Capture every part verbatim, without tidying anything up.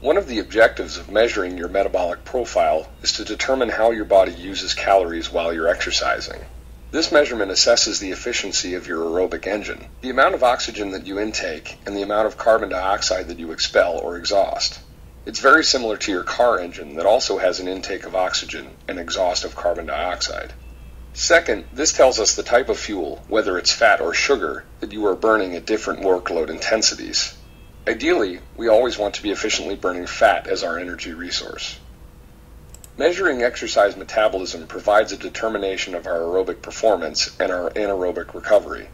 One of the objectives of measuring your metabolic profile is to determine how your body uses calories while you're exercising. This measurement assesses the efficiency of your aerobic engine, the amount of oxygen that you intake, and the amount of carbon dioxide that you expel or exhaust. It's very similar to your car engine that also has an intake of oxygen and exhaust of carbon dioxide. Second, this tells us the type of fuel, whether it's fat or sugar, that you are burning at different workload intensities. Ideally, we always want to be efficiently burning fat as our energy resource. Measuring exercise metabolism provides a determination of our aerobic performance and our anaerobic recovery.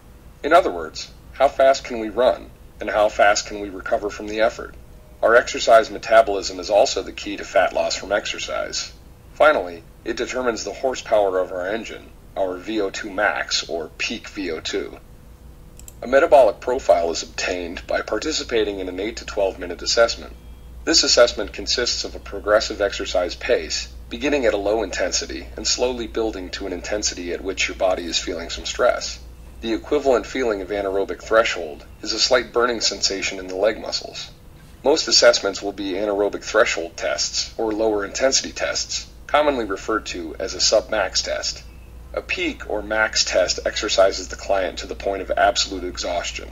In other words, how fast can we run, and how fast can we recover from the effort? Our exercise metabolism is also the key to fat loss from exercise. Finally, it determines the horsepower of our engine, our V O two max, or peak V O two. A metabolic profile is obtained by participating in an eight to twelve minute assessment. This assessment consists of a progressive exercise pace, beginning at a low intensity and slowly building to an intensity at which your body is feeling some stress. The equivalent feeling of anaerobic threshold is a slight burning sensation in the leg muscles. Most assessments will be anaerobic threshold tests or lower intensity tests, commonly referred to as a sub-max test. A peak or max test exercises the client to the point of absolute exhaustion.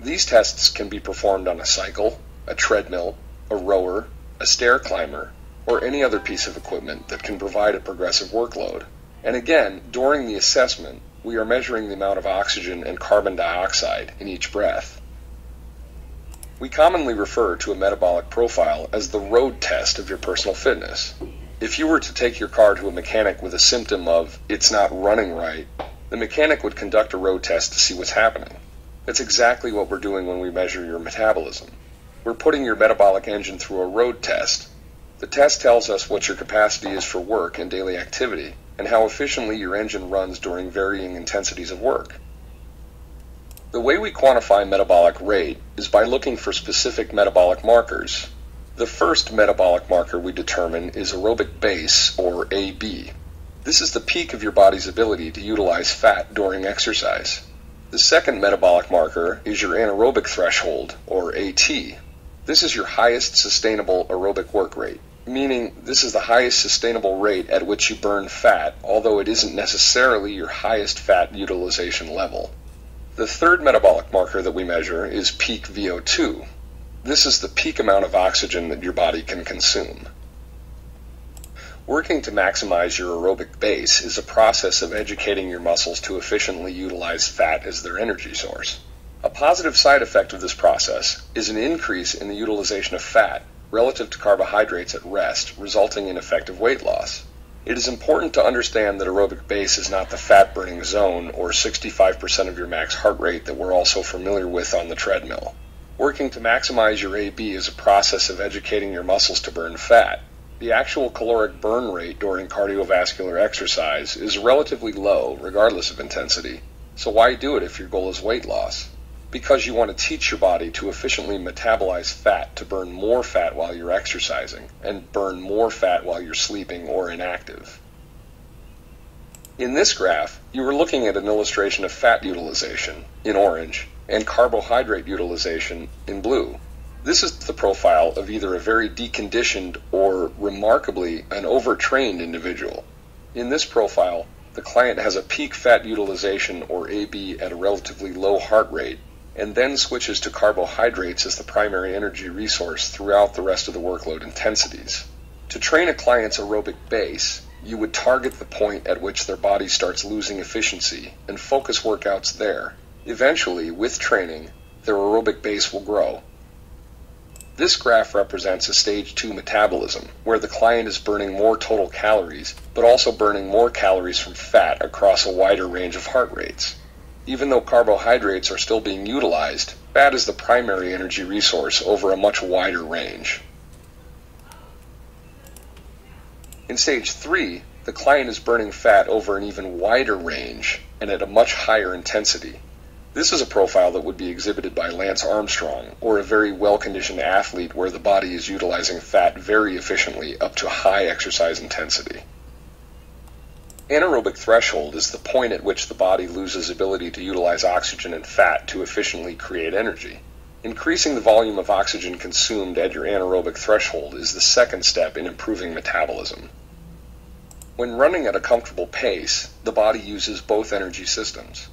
These tests can be performed on a cycle, a treadmill, a rower, a stair climber, or any other piece of equipment that can provide a progressive workload. And again, during the assessment, we are measuring the amount of oxygen and carbon dioxide in each breath. We commonly refer to a metabolic profile as the road test of your personal fitness. If you were to take your car to a mechanic with a symptom of, it's not running right, the mechanic would conduct a road test to see what's happening. That's exactly what we're doing when we measure your metabolism. We're putting your metabolic engine through a road test. The test tells us what your capacity is for work and daily activity, and how efficiently your engine runs during varying intensities of work. The way we quantify metabolic rate is by looking for specific metabolic markers. The first metabolic marker we determine is aerobic base, or A B. This is the peak of your body's ability to utilize fat during exercise. The second metabolic marker is your anaerobic threshold, or A T. This is your highest sustainable aerobic work rate, meaning this is the highest sustainable rate at which you burn fat, although it isn't necessarily your highest fat utilization level. The third metabolic marker that we measure is peak V O two. This is the peak amount of oxygen that your body can consume. Working to maximize your aerobic base is a process of educating your muscles to efficiently utilize fat as their energy source. A positive side effect of this process is an increase in the utilization of fat relative to carbohydrates at rest, resulting in effective weight loss. It is important to understand that aerobic base is not the fat-burning zone or sixty-five percent of your max heart rate that we're also familiar with on the treadmill. Working to maximize your A B is a process of educating your muscles to burn fat. The actual caloric burn rate during cardiovascular exercise is relatively low, regardless of intensity. So why do it if your goal is weight loss? Because you want to teach your body to efficiently metabolize fat to burn more fat while you're exercising, and burn more fat while you're sleeping or inactive. In this graph, you are looking at an illustration of fat utilization, in orange, and carbohydrate utilization, in blue. This is the profile of either a very deconditioned or, remarkably, an overtrained individual. In this profile, the client has a peak fat utilization, or A B, at a relatively low heart rate, and then switches to carbohydrates as the primary energy resource throughout the rest of the workload intensities. To train a client's aerobic base, you would target the point at which their body starts losing efficiency and focus workouts there. Eventually, with training, their aerobic base will grow. This graph represents a stage two metabolism, where the client is burning more total calories, but also burning more calories from fat across a wider range of heart rates. Even though carbohydrates are still being utilized, fat is the primary energy resource over a much wider range. In stage three, the client is burning fat over an even wider range and at a much higher intensity. This is a profile that would be exhibited by Lance Armstrong, or a very well-conditioned athlete where the body is utilizing fat very efficiently up to high exercise intensity. Anaerobic threshold is the point at which the body loses ability to utilize oxygen and fat to efficiently create energy. Increasing the volume of oxygen consumed at your anaerobic threshold is the second step in improving metabolism. When running at a comfortable pace, the body uses both energy systems.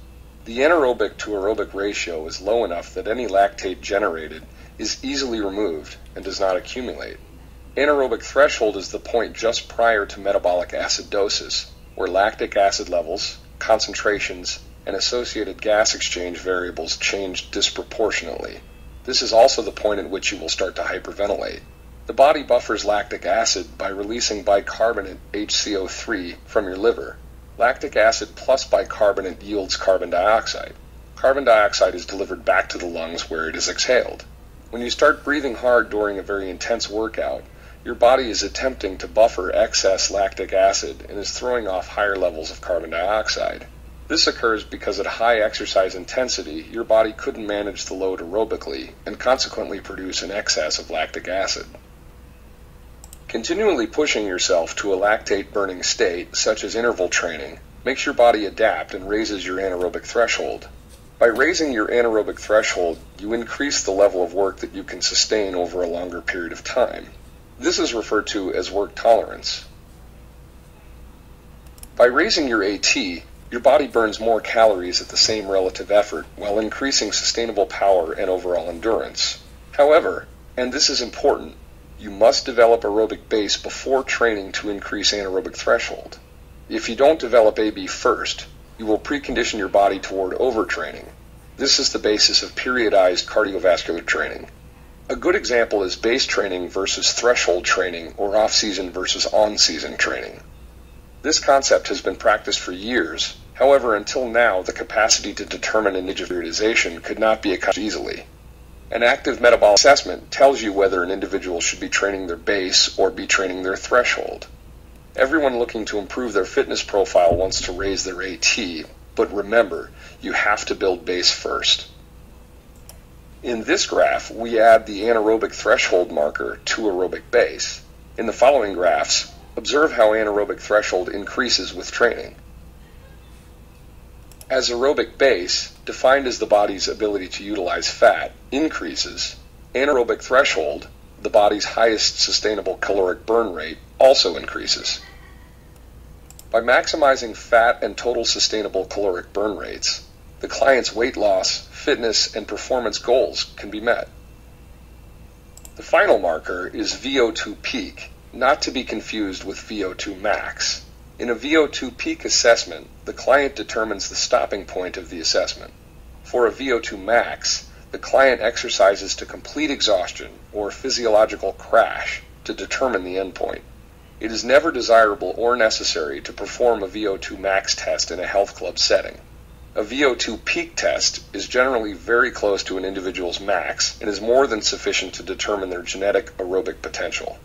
The anaerobic to aerobic ratio is low enough that any lactate generated is easily removed and does not accumulate. Anaerobic threshold is the point just prior to metabolic acidosis, where lactic acid levels, concentrations, and associated gas exchange variables change disproportionately. This is also the point at which you will start to hyperventilate. The body buffers lactic acid by releasing bicarbonate H C O three from your liver. Lactic acid plus bicarbonate yields carbon dioxide. Carbon dioxide is delivered back to the lungs where it is exhaled. When you start breathing hard during a very intense workout, your body is attempting to buffer excess lactic acid and is throwing off higher levels of carbon dioxide. This occurs because at high exercise intensity, your body couldn't manage the load aerobically and consequently produce an excess of lactic acid. Continually pushing yourself to a lactate-burning state, such as interval training, makes your body adapt and raises your anaerobic threshold. By raising your anaerobic threshold, you increase the level of work that you can sustain over a longer period of time. This is referred to as work tolerance. By raising your A T, your body burns more calories at the same relative effort while increasing sustainable power and overall endurance. However, and this is important, you must develop aerobic base before training to increase anaerobic threshold. If you don't develop A B first, you will precondition your body toward overtraining. This is the basis of periodized cardiovascular training. A good example is base training versus threshold training, or off-season versus on-season training. This concept has been practiced for years. However, until now, the capacity to determine periodization could not be accomplished easily. An active metabolic assessment tells you whether an individual should be training their base or be training their threshold. Everyone looking to improve their fitness profile wants to raise their A T, but remember, you have to build base first. In this graph, we add the anaerobic threshold marker to aerobic base. In the following graphs, observe how anaerobic threshold increases with training. As aerobic base, defined as the body's ability to utilize fat, increases, anaerobic threshold, the body's highest sustainable caloric burn rate, also increases. By maximizing fat and total sustainable caloric burn rates, the client's weight loss, fitness, and performance goals can be met. The final marker is V O two peak, not to be confused with V O two max. In a V O two peak assessment, the client determines the stopping point of the assessment. For a V O two max, the client exercises to complete exhaustion or physiological crash to determine the endpoint. It is never desirable or necessary to perform a V O two max test in a health club setting. A V O two peak test is generally very close to an individual's max and is more than sufficient to determine their genetic aerobic potential.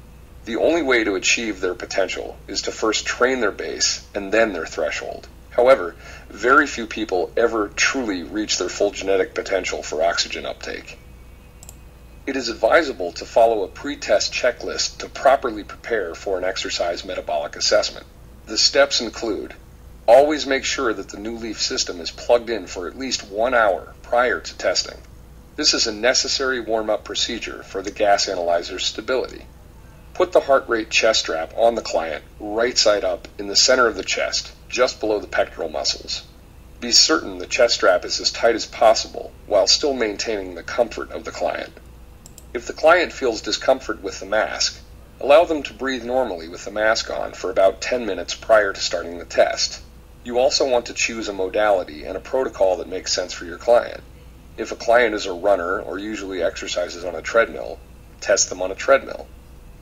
The only way to achieve their potential is to first train their base and then their threshold. However, very few people ever truly reach their full genetic potential for oxygen uptake. It is advisable to follow a pre-test checklist to properly prepare for an exercise metabolic assessment. The steps include: always make sure that the New Leaf system is plugged in for at least one hour prior to testing. This is a necessary warm-up procedure for the gas analyzer's stability. Put the heart rate chest strap on the client, right side up, in the center of the chest, just below the pectoral muscles. Be certain the chest strap is as tight as possible while still maintaining the comfort of the client. If the client feels discomfort with the mask, allow them to breathe normally with the mask on for about ten minutes prior to starting the test. You also want to choose a modality and a protocol that makes sense for your client. If a client is a runner or usually exercises on a treadmill, test them on a treadmill.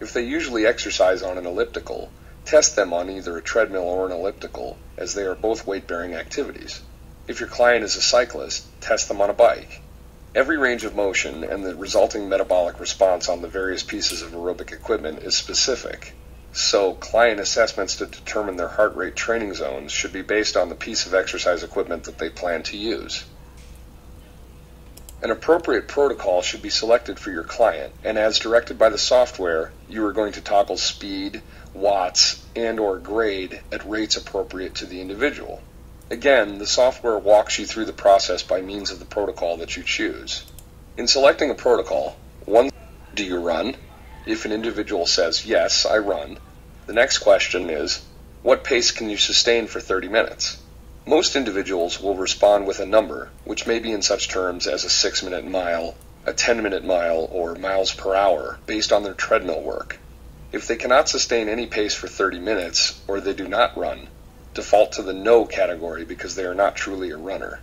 If they usually exercise on an elliptical, test them on either a treadmill or an elliptical, as they are both weight-bearing activities. If your client is a cyclist, test them on a bike. Every range of motion and the resulting metabolic response on the various pieces of aerobic equipment is specific. So, client assessments to determine their heart rate training zones should be based on the piece of exercise equipment that they plan to use. An appropriate protocol should be selected for your client, and as directed by the software, you are going to toggle speed, watts, and or grade at rates appropriate to the individual. Again, the software walks you through the process by means of the protocol that you choose. In selecting a protocol, one, do you run? If an individual says, yes, I run, the next question is, what pace can you sustain for thirty minutes? Most individuals will respond with a number, which may be in such terms as a six-minute mile, a ten-minute mile, or miles per hour, based on their treadmill work. If they cannot sustain any pace for thirty minutes, or they do not run, default to the no category because they are not truly a runner.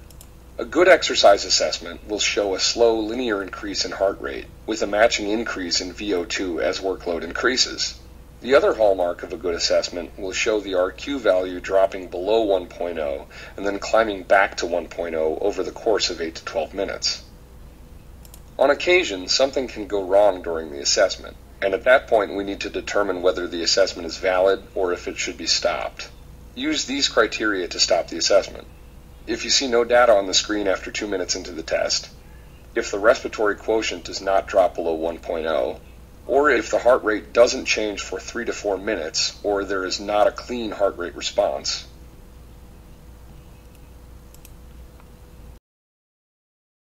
A good exercise assessment will show a slow linear increase in heart rate, with a matching increase in V O two as workload increases. The other hallmark of a good assessment will show the R Q value dropping below one point oh and then climbing back to one point oh over the course of eight to twelve minutes. On occasion, something can go wrong during the assessment, and at that point we need to determine whether the assessment is valid or if it should be stopped. Use these criteria to stop the assessment. If you see no data on the screen after two minutes into the test, if the respiratory quotient does not drop below one point oh, or if the heart rate doesn't change for three to four minutes, or there is not a clean heart rate response,